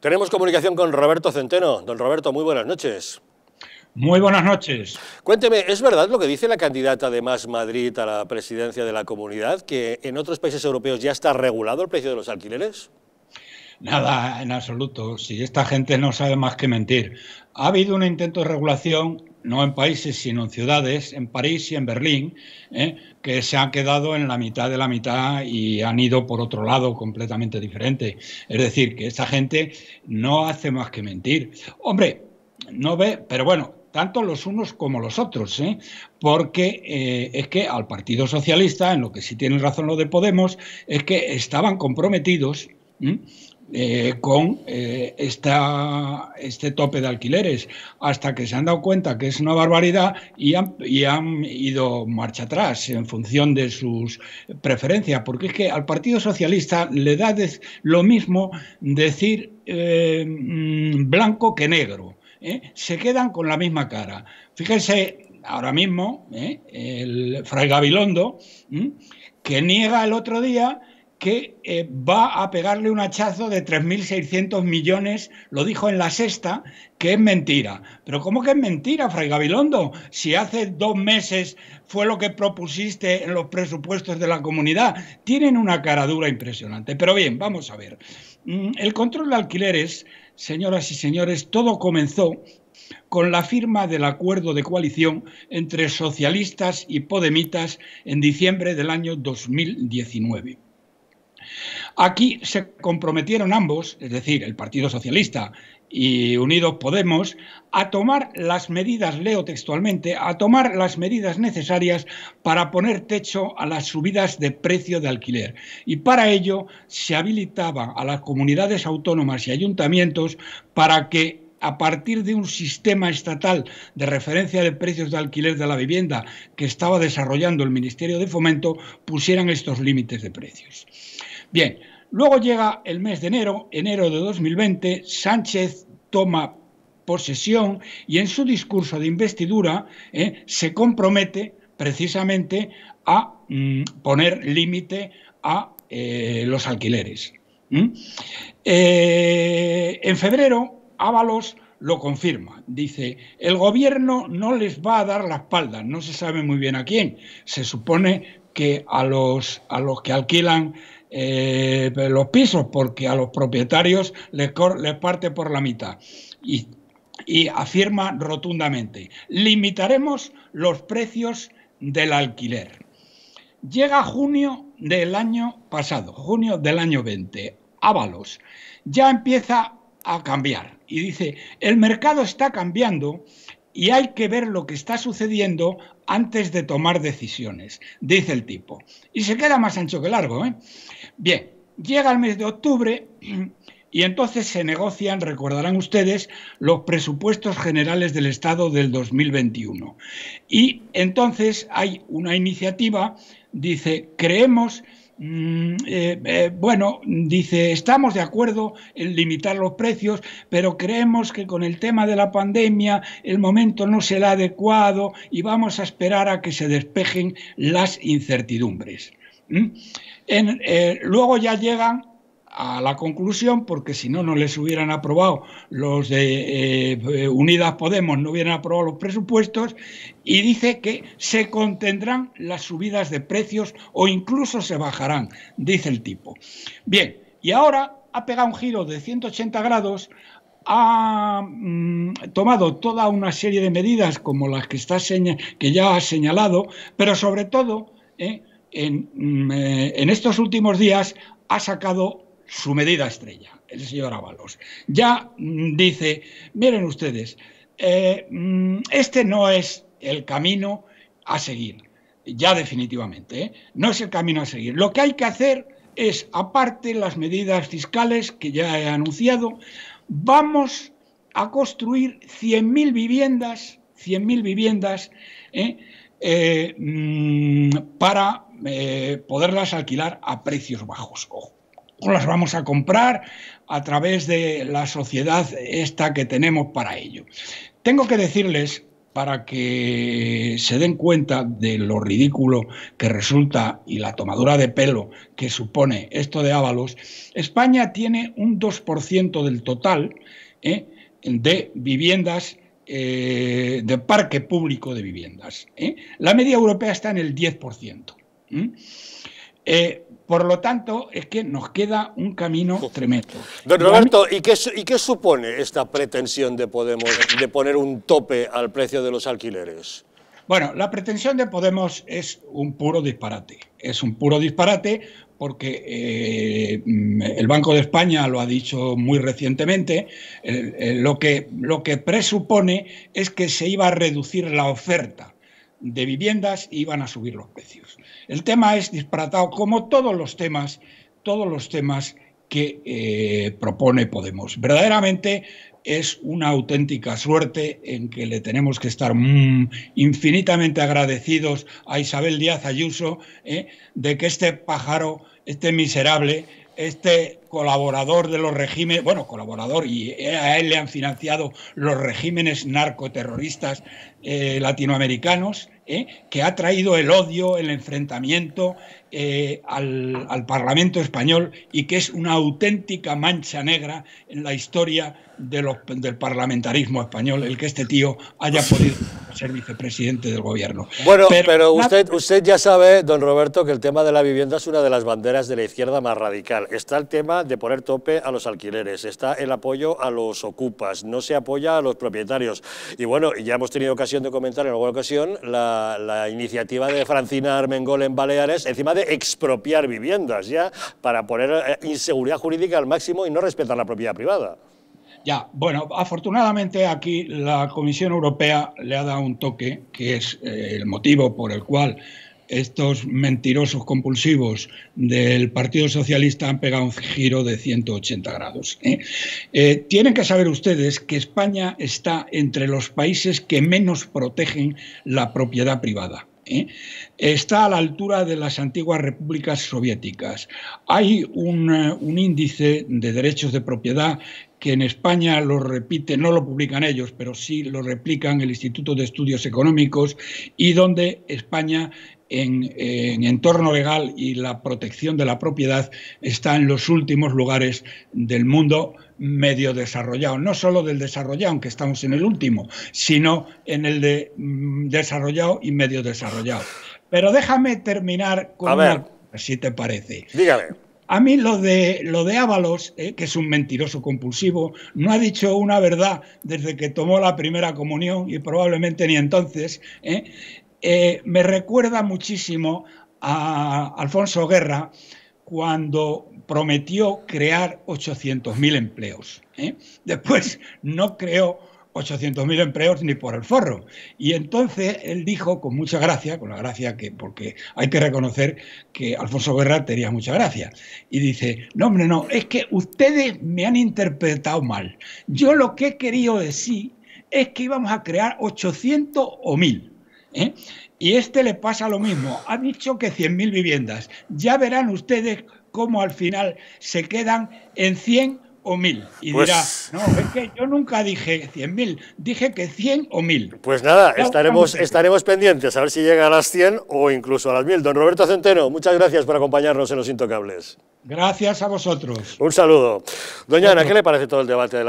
Tenemos comunicación con Roberto Centeno. Don Roberto, muy buenas noches. Muy buenas noches. Cuénteme, ¿es verdad lo que dice la candidata de Más Madrid a la presidencia de la comunidad, que en otros países europeos ya está regulado el precio de los alquileres? Nada, en absoluto. Si esta gente no sabe más que mentir. Ha habido un intento de regulación, no en países, sino en ciudades, en París y en Berlín, que se han quedado en la mitad de la mitad y han ido por otro lado completamente diferente. Es decir, que esta gente no hace más que mentir. Hombre, no ve, pero bueno, tanto los unos como los otros, porque es que al Partido Socialista, en lo que sí tienen razón lo de Podemos, es que estaban comprometidos con este tope de alquileres, hasta que se han dado cuenta que es una barbaridad y han ido marcha atrás en función de sus preferencias, porque es que al Partido Socialista le da lo mismo decir blanco que negro. Se quedan con la misma cara. Fíjense ahora mismo el Fray Gabilondo, que niega el otro día que va a pegarle un hachazo de 3.600 millones, lo dijo en La Sexta, que es mentira. Pero ¿cómo que es mentira, Fray Gabilondo? Si hace 2 meses fue lo que propusiste en los presupuestos de la comunidad. Tienen una cara dura impresionante. Pero bien, vamos a ver. El control de alquileres, señoras y señores, todo comenzó con la firma del acuerdo de coalición entre socialistas y podemitas en diciembre del año 2019. Aquí se comprometieron ambos, es decir, el Partido Socialista y Unidos Podemos, a tomar las medidas, leo textualmente, a tomar las medidas necesarias para poner techo a las subidas de precio de alquiler. Y para ello se habilitaba a las comunidades autónomas y ayuntamientos para que, a partir de un sistema estatal de referencia de precios de alquiler de la vivienda que estaba desarrollando el Ministerio de Fomento, pusieran estos límites de precios. Bien, luego llega el mes de enero de 2020, Sánchez toma posesión y en su discurso de investidura se compromete precisamente a poner límite a los alquileres. En febrero, Ábalos lo confirma. Dice, el gobierno no les va a dar la espalda, no se sabe muy bien a quién. Se supone que a los que alquilan los pisos, porque a los propietarios les parte por la mitad. Y afirma rotundamente, limitaremos los precios del alquiler. Llega junio del año pasado, junio del año 20, Ábalos ya empieza a cambiar y dice, el mercado está cambiando y hay que ver lo que está sucediendo antes de tomar decisiones, dice el tipo. Y se queda más ancho que largo, Bien, llega el mes de octubre y entonces se negocian, recordarán ustedes, los presupuestos generales del Estado del 2021. Y entonces hay una iniciativa, dice, creemos... bueno, dice, estamos de acuerdo en limitar los precios, pero creemos que con el tema de la pandemia el momento no será adecuado y vamos a esperar a que se despejen las incertidumbres. Luego ya llegan a la conclusión, porque si no, no les hubieran aprobado los de Unidas Podemos, no hubieran aprobado los presupuestos, y dice que se contendrán las subidas de precios o incluso se bajarán, dice el tipo. Bien, y ahora ha pegado un giro de 180 grados, ha tomado toda una serie de medidas como las que ya ha señalado, pero sobre todo en estos últimos días ha sacado su medida estrella, el señor Ábalos. Ya dice, miren ustedes, este no es el camino a seguir, ya definitivamente, no es el camino a seguir. Lo que hay que hacer es, aparte las medidas fiscales que ya he anunciado, vamos a construir 100.000 viviendas, 100.000 viviendas para poderlas alquilar a precios bajos, ojo. Las vamos a comprar a través de la sociedad esta que tenemos para ello. Tengo que decirles para que se den cuenta de lo ridículo que resulta y la tomadura de pelo que supone esto de Ábalos, España tiene un 2% del total de viviendas, de parque público de viviendas. La media europea está en el 10%. Por lo tanto, es que nos queda un camino tremendo. Don Roberto, ¿y qué supone esta pretensión de Podemos de poner un tope al precio de los alquileres? Bueno, la pretensión de Podemos es un puro disparate. Es un puro disparate porque el Banco de España lo ha dicho muy recientemente. Lo que presupone es que se iba a reducir la oferta de viviendas y iban a subir los precios. El tema es disparatado, como todos los temas que propone Podemos. Verdaderamente es una auténtica suerte en que le tenemos que estar infinitamente agradecidos a Isabel Díaz Ayuso de que este pájaro, este miserable, este colaborador de los regímenes, bueno, colaborador, y a él le han financiado los regímenes narcoterroristas latinoamericanos, que ha traído el odio, el enfrentamiento al Parlamento español y que es una auténtica mancha negra en la historia del parlamentarismo español, el que este tío haya podido ser vicepresidente del gobierno. Bueno, pero usted ya sabe, don Roberto, que el tema de la vivienda es una de las banderas de la izquierda más radical. Está el tema de poner tope a los alquileres, está el apoyo a los ocupas, no se apoya a los propietarios. Y bueno, ya hemos tenido ocasión de comentar en alguna ocasión la iniciativa de Francina Armengol en Baleares, encima de expropiar viviendas, ya, para poner inseguridad jurídica al máximo y no respetar la propiedad privada. Ya, bueno, afortunadamente aquí la Comisión Europea le ha dado un toque, que es el motivo por el cual estos mentirosos compulsivos del Partido Socialista han pegado un giro de 180 grados. Tienen que saber ustedes que España está entre los países que menos protegen la propiedad privada. Está a la altura de las antiguas repúblicas soviéticas. Hay un índice de derechos de propiedad que en España lo repite, no lo publican ellos, pero sí lo replican el Instituto de Estudios Económicos, y donde España en entorno legal y la protección de la propiedad está en los últimos lugares del mundo medio desarrollado, no solo del desarrollado, aunque estamos en el último, sino en el de desarrollado y medio desarrollado. Pero déjame terminar con una cosa, si te parece. Dígame. A mí lo de Ábalos, que es un mentiroso compulsivo, no ha dicho una verdad desde que tomó la primera comunión y probablemente ni entonces. Me recuerda muchísimo a Alfonso Guerra cuando prometió crear 800.000 empleos. Después no creó 800.000 empleos ni por el forro. Y entonces él dijo con mucha gracia, con la gracia que, porque hay que reconocer que Alfonso Guerra tenía mucha gracia, y dice: no, hombre, no, es que ustedes me han interpretado mal. Yo lo que he querido decir es que íbamos a crear 800 o 1000. Y este le pasa lo mismo, ha dicho que 100.000 viviendas. Ya verán ustedes cómo al final se quedan en 100 o 1000. Y pues dirá, no, es que yo nunca dije 100.000, dije que 100 o 1000. Pues nada, estaremos pendientes a ver si llega a las 100 o incluso a las 1000. Don Roberto Centeno, muchas gracias por acompañarnos en Los Intocables. Gracias a vosotros. Un saludo. Doña Ana, ¿qué le parece todo el debate de la vida?